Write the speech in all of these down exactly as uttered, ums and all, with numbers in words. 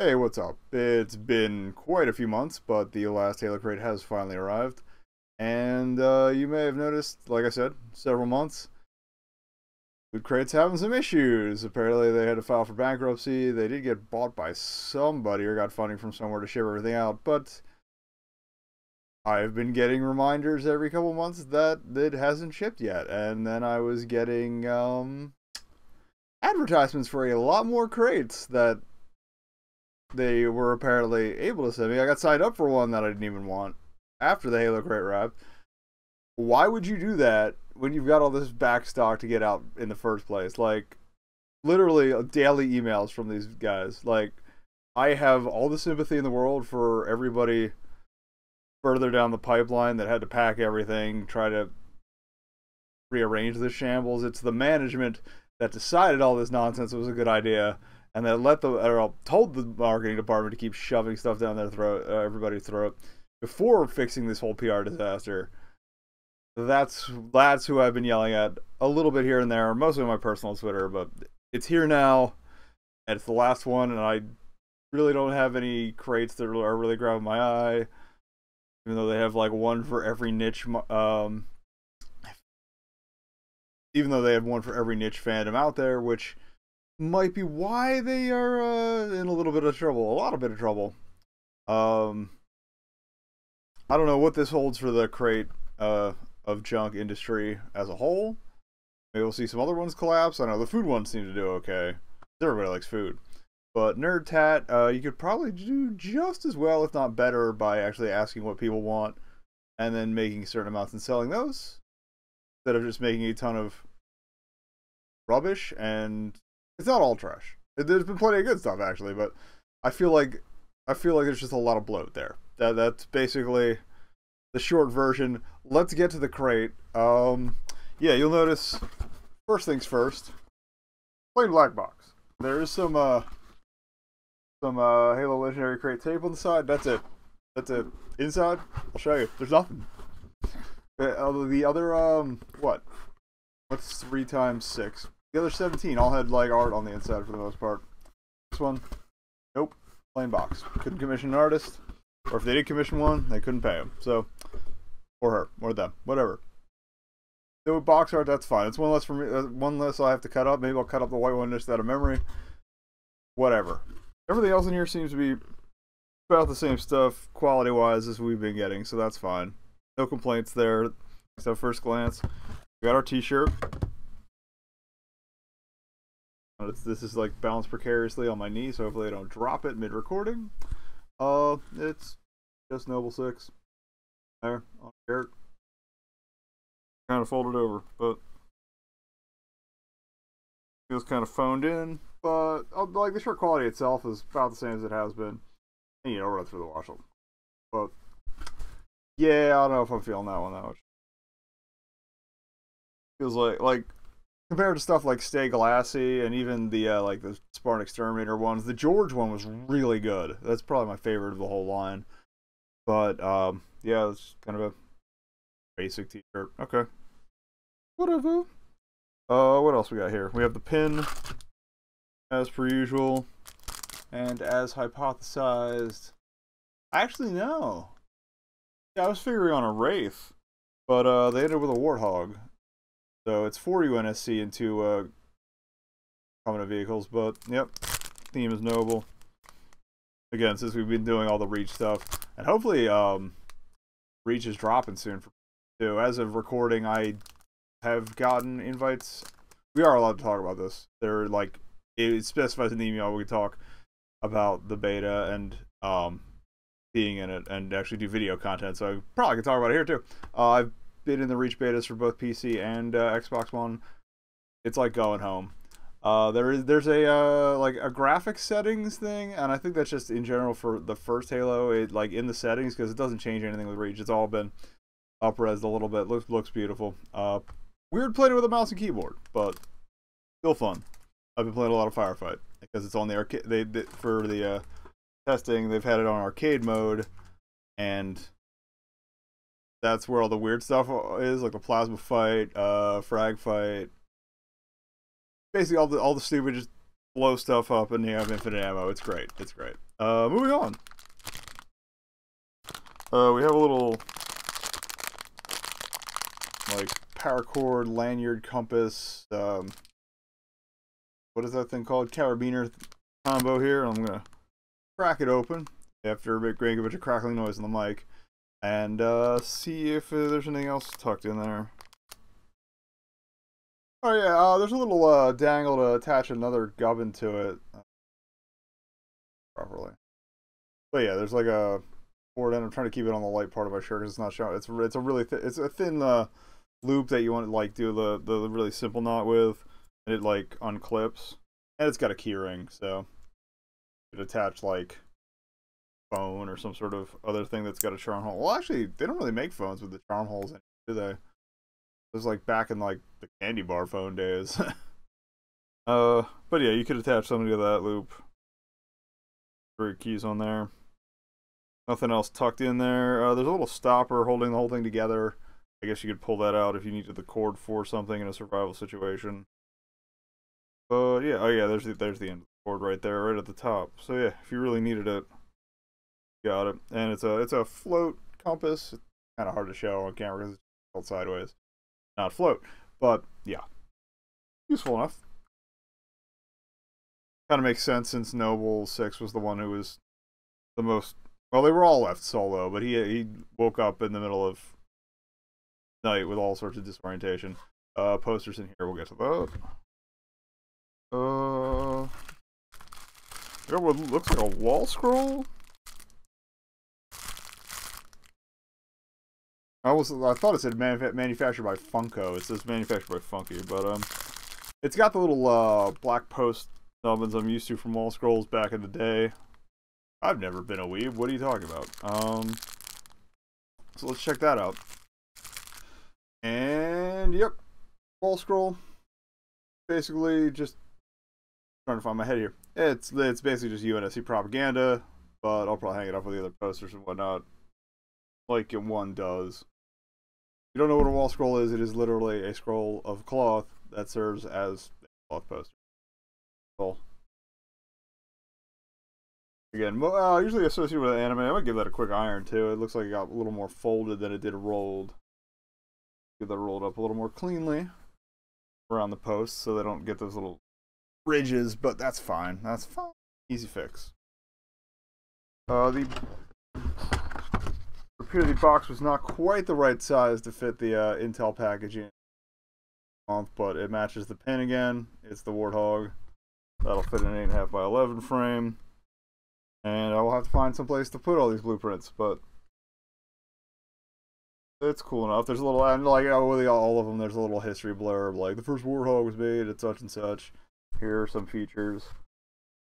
Hey, what's up? It's been quite a few months, but the last Halo Crate has finally arrived. And uh, you may have noticed, like I said, several months, Loot Crate's having some issues. Apparently they had to file for bankruptcy. They did get bought by somebody or got funding from somewhere to ship everything out, but I've been getting reminders every couple months that it hasn't shipped yet. And then I was getting um, advertisements for a lot more crates that they were apparently able to send me. I got signed up for one that I didn't even want after the Halo Crate wrap. Why would you do that when you've got all this back stock to get out in the first place? Like, literally daily emails from these guys. Like, I have all the sympathy in the world for everybody further down the pipeline that had to pack everything, try to rearrange the shambles. It's the management that decided all this nonsense was a good idea, and that let the or told the marketing department to keep shoving stuff down their throat, uh, everybody's throat, before fixing this whole P R disaster. That's that's who I've been yelling at a little bit here and there, mostly on my personal Twitter, but it's here now, and it's the last one, and I really don't have any crates that are really grabbing my eye. Even though they have like one for every niche, um, even though they have one for every niche fandom out there, which might be why they are uh, in a little bit of trouble, a lot of bit of trouble. Um, I don't know what this holds for the crate uh, of junk industry as a whole. Maybe we'll see some other ones collapse. I know the food ones seem to do okay. Everybody likes food. But Nerd Tat, uh, you could probably do just as well, if not better, by actually asking what people want and then making certain amounts and selling those, instead of just making a ton of rubbish. And it's not all trash. There's been plenty of good stuff actually, but I feel like I feel like there's just a lot of bloat there. That that's basically the short version. Let's get to the crate. Um, yeah, you'll notice. First things first. Plain black box. There is some. Uh, Some uh, Halo Legendary Crate tape on the side. That's it. That's it. Inside, I'll show you. There's nothing. The other, um, what? What's three times six? The other seventeen all had like art on the inside for the most part. This one, nope. Plain box. Couldn't commission an artist, or if they did commission one, they couldn't pay him. So, or her, or them, whatever. So box art, that's fine. It's one less for me. Uh, one less I have to cut up. Maybe I'll cut up the white one just out of memory. Whatever. Everything else in here seems to be about the same stuff, quality-wise, as we've been getting, so that's fine. No complaints there, except first glance. We got our t-shirt. This is, like, balanced precariously on my knee, so hopefully I don't drop it mid-recording. Uh, it's just Noble Six. There, on the shirt. Kind of folded over, but feels kind of phoned in. But, like, the shirt quality itself is about the same as it has been. And, you know, run through the wash. But, yeah, I don't know if I'm feeling that one that much. Feels like, like, compared to stuff like Stay Glassy and even the, uh, like, the Spartan Exterminator ones, the George one was really good. That's probably my favorite of the whole line. But, um, yeah, it's kind of a basic t-shirt. Okay. Whatever. Uh, what else we got here? We have the pin, as per usual, and as hypothesized. Actually, no. Yeah, I was figuring on a Wraith, but uh, they ended with a Warthog. So it's four U N S C and two uh, common vehicles, but yep, theme is Noble. Again, since we've been doing all the Reach stuff, and hopefully um, Reach is dropping soon for me too. As of recording, I have gotten invites. We are allowed to talk about this. They're like, it specifies in the email we talk about the beta and um, being in it and actually do video content, so I probably can talk about it here too. Uh, I've been in the Reach betas for both P C and uh, Xbox One. It's like going home. Uh, there is there's a uh, like a graphic settings thing, and I think that's just in general for the first Halo. It like in the settings because it doesn't change anything with Reach. It's all been up-resed a little bit. Looks looks beautiful. Uh, weird playing it with a mouse and keyboard, but still fun. I've been playing a lot of Firefight because it's on the arcade. They, they for the uh, testing, they've had it on arcade mode, and that's where all the weird stuff is, like the plasma fight, uh, frag fight, basically all the all the stupid just blow stuff up and you have infinite ammo. It's great. It's great. Uh, moving on. Uh, we have a little like power cord, lanyard, compass. Um, what is that thing called? Carabiner combo here. I'm gonna crack it open after making a bunch of crackling noise on the mic, and uh, see if there's anything else tucked in there. Oh yeah, uh, there's a little uh, dangle to attach another gubbin to it uh, properly. But yeah, there's like a cord, and I'm trying to keep it on the light part of my shirt because it's not showing. It's it's a really th it's a thin uh, loop that you want to like do the the really simple knot with, and it like unclips, and it's got a key ring, so you could attach like phone or some sort of other thing that's got a charm hole. Well, actually, they don't really make phones with the charm holes anymore, do they? It was like back in like the candy bar phone days. uh, but yeah, you could attach something to that loop. Three keys on there. Nothing else tucked in there. Uh, there's a little stopper holding the whole thing together. I guess you could pull that out if you needed the cord for something in a survival situation. But yeah, oh yeah, there's the, there's the end of the cord right there, right at the top. So yeah, if you really needed it, got it. And it's a it's a float compass. It's kind of hard to show on camera because it's all sideways. Not float, but yeah, useful enough. Kind of makes sense since Noble Six was the one who was the most. Well, they were all left solo, but he he woke up in the middle of night with all sorts of disorientation. Uh, posters in here. We'll get to those. Uh, there what looks like a wall scroll. I was I thought it said manuf manufactured by Funko. It says manufactured by Funky, but um, it's got the little uh black post nubbins I'm used to from wall scrolls back in the day. I've never been a weeb. What are you talking about? Um, so let's check that out. And yep, wall scroll. Basically, just trying to find my head here. It's it's basically just U N S C propaganda, but I'll probably hang it up with the other posters and whatnot. Like one does. If you don't know what a wall scroll is, it is literally a scroll of cloth that serves as a cloth poster. Cool. Again, uh, usually associated with anime. I might give that a quick iron too. It looks like it got a little more folded than it did rolled. Get that rolled up a little more cleanly around the posts so they don't get those little ridges, but that's fine. That's fine. Easy fix. Uh, the The box was not quite the right size to fit the uh, Intel packaging, but it matches the pin again. It's the Warthog. That'll fit an eight and a half by eleven frame. And I will have to find some place to put all these blueprints, but it's cool enough. There's a little, and like with all of them, there's a little history blurb like the first Warthog was made at such and such. Here are some features,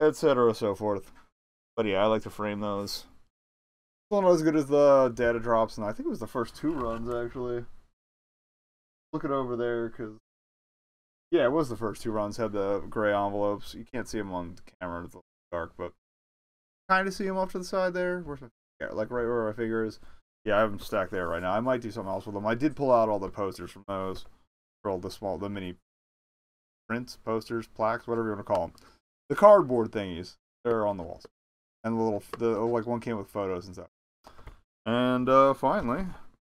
et cetera, so forth. But yeah, I like to frame those. Not as good as the data drops, and I think it was the first two runs actually. Look it over there, cause yeah, it was the first two runs had the gray envelopes. You can't see them on the camera; it's a little dark, but kind of see them off to the side there. Where's my yeah, like right where my finger is. Yeah, I have them stacked there right now. I might do something else with them. I did pull out all the posters from those, for all the small, the mini prints, posters, plaques, whatever you want to call them. The cardboard thingies, they're on the walls, and the little the like one came with photos and stuff. And uh, finally,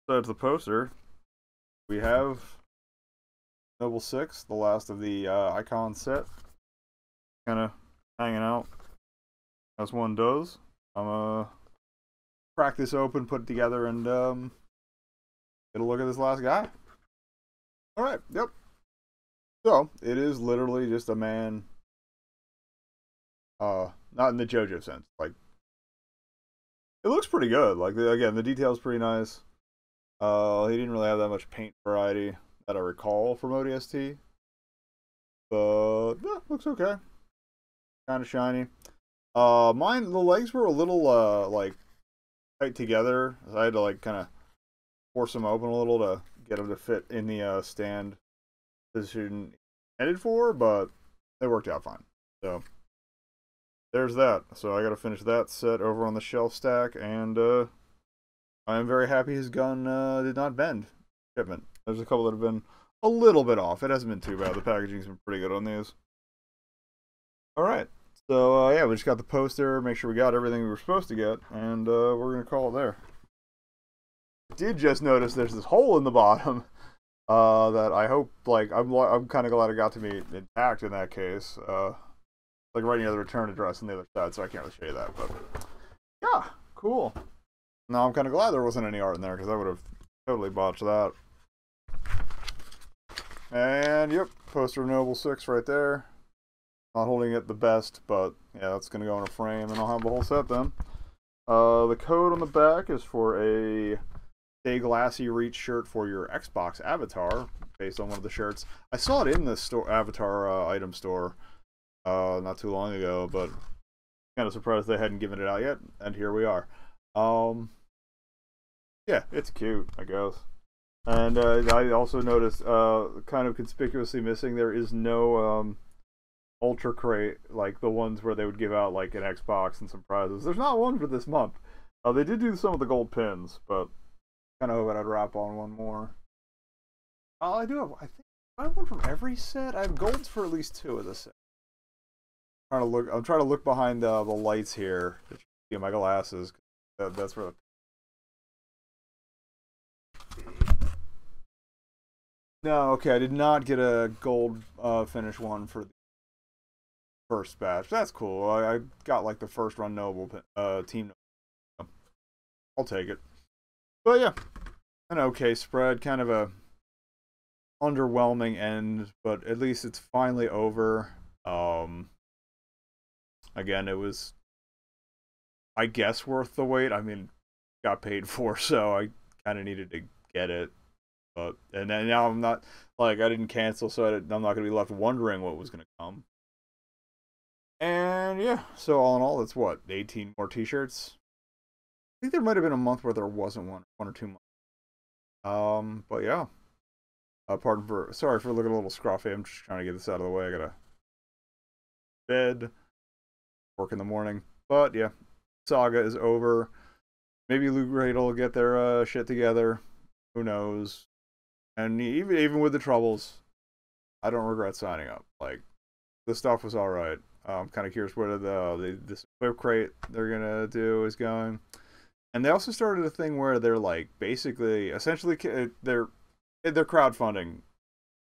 besides the poster, we have Noble Six, the last of the uh, icon set, kind of hanging out as one does. I'm gonna crack this open, put it together, and um, get a look at this last guy. All right, yep. So it is literally just a man, uh, not in the JoJo sense, like. It looks pretty good. Like again, the detail's pretty nice. Uh, he didn't really have that much paint variety that I recall from O D S T, but yeah, looks okay. Kind of shiny. Uh, mine the legs were a little uh like tight together. So I had to like kind of force them open a little to get them to fit in the uh, stand position intended for, but they worked out fine. So. There's that. So I gotta finish that set over on the shelf stack, and uh, I am very happy his gun uh, did not bend shipment. There's a couple that have been a little bit off. It hasn't been too bad. The packaging's been pretty good on these. All right. So, uh, yeah, we just got the poster, make sure we got everything we were supposed to get, and uh, we're going to call it there. I did just notice there's this hole in the bottom uh, that I hope, like, I'm, I'm kind of glad it got to me intact in that case. Uh, like, right near the return address on the other side, so I can't really show you that, but yeah, cool. Now, I'm kind of glad there wasn't any art in there, because I would have totally botched that. And, yep, poster of Noble Six right there. Not holding it the best, but yeah, that's going to go in a frame, and I'll have the whole set then. Uh, the code on the back is for a Stay Glassy Reach shirt for your Xbox avatar, based on one of the shirts. I saw it in the store, avatar uh, item store uh, not too long ago, but kind of surprised they hadn't given it out yet, and here we are. Um, yeah, it's cute, I guess. And uh, I also noticed, uh, kind of conspicuously missing, there is no... Um, Ultra Crate, like the ones where they would give out like an Xbox and some prizes. There's not one for this month. Uh, they did do some of the gold pins, but kind of hoping I'd wrap on one more. Oh, I do have, I think I have one from every set. I have golds for at least two of the set. I'm trying to look, I'm trying to look behind uh, the lights here. See my glasses. That, that's where the. No, okay, I did not get a gold uh, finish one for the first batch. That's cool. I, I got like the first run Noble uh, team. I'll take it. But yeah, an okay spread. Kind of a underwhelming end, but at least it's finally over. Um, again, it was, I guess, worth the wait. I mean, got paid for, so I kind of needed to get it. But and then now I'm not like I didn't cancel, so I didn't, I'm not gonna be left wondering what was gonna come. And yeah, so all in all, that's what, eighteen more t-shirts. I think there might have been a month where there wasn't one, one or two months. Um, but yeah. Uh, pardon for, sorry for looking a little scruffy. I'm just trying to get this out of the way. I gotta bed, work in the morning. But yeah, Saga is over. Maybe Loot Crate will get their uh, shit together. Who knows? And even even with the troubles, I don't regret signing up. Like, the stuff was all right. I'm kind of curious where the, uh, the this equip crate they're gonna do is going, and they also started a thing where they're like basically, essentially, they're they're crowdfunding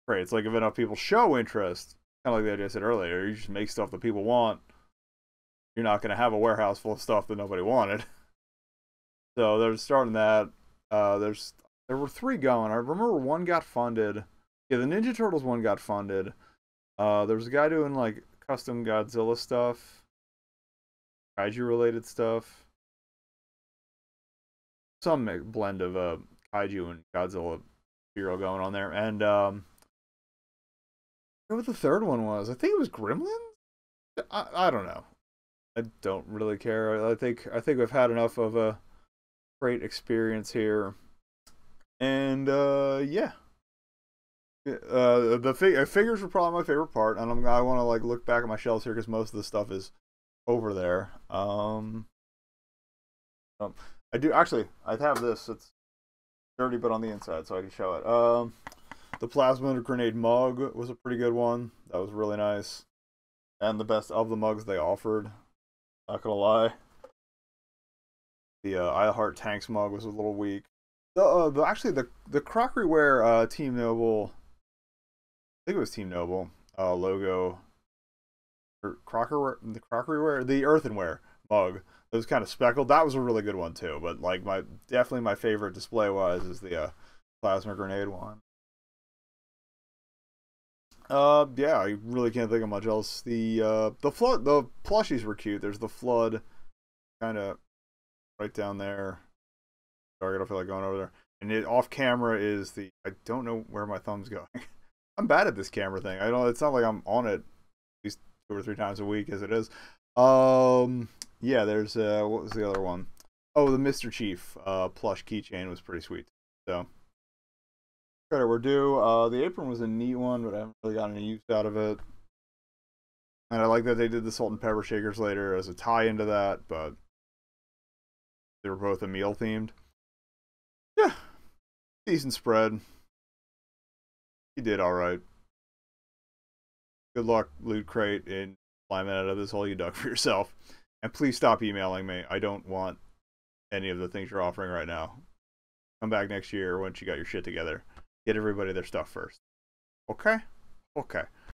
crates. Like if enough people show interest, kind of like the idea I said earlier, you just make stuff that people want. You're not gonna have a warehouse full of stuff that nobody wanted. So they're starting that. Uh, there's there were three going. I remember one got funded. Yeah, the Ninja Turtles one got funded. Uh, there was a guy doing like custom Godzilla stuff, Kaiju related stuff, some blend of uh, Kaiju and Godzilla material going on there, and um, I don't know what the third one was. I think it was Gremlins. I, I don't know. I don't really care. I think I think we've had enough of a great experience here, and uh, yeah. Uh, the fig figures were probably my favorite part, and I'm, I want to like look back at my shelves here because most of the stuff is over there. Um, um, I do actually. I have this. It's dirty, but on the inside, so I can show it. Um, the plasma grenade mug was a pretty good one. That was really nice, and the best of the mugs they offered. Not gonna lie. The uh, I Heart Tanks mug was a little weak. The, uh, the actually the the crockeryware uh, Team Noble. I think it was Team Noble uh, logo, or crockerware, the crockeryware, the earthenware mug. It was kind of speckled. That was a really good one too. But like my definitely my favorite display wise is the uh, plasma grenade one. Uh, yeah, I really can't think of much else. The uh, the flood, the plushies were cute. There's the flood, kind of right down there. Sorry, I don't feel like going over there. And it off camera is the I don't know where my thumb's going. I'm bad at this camera thing. I don't. It's not like I'm on it at least two or three times a week as it is. Um, yeah. There's uh, what was the other one? Oh, the Mister Chief uh, plush keychain was pretty sweet. So credit were due. Uh, the apron was a neat one, but I haven't really gotten any use out of it. And I like that they did the salt and pepper shakers later as a tie into that, but they were both a meal themed. Yeah, decent spread. He did all right. Good luck, Loot Crate, in climbing out of this hole you dug for yourself. And please stop emailing me. I don't want any of the things you're offering right now. Come back next year once you got your shit together. Get everybody their stuff first. Okay? Okay.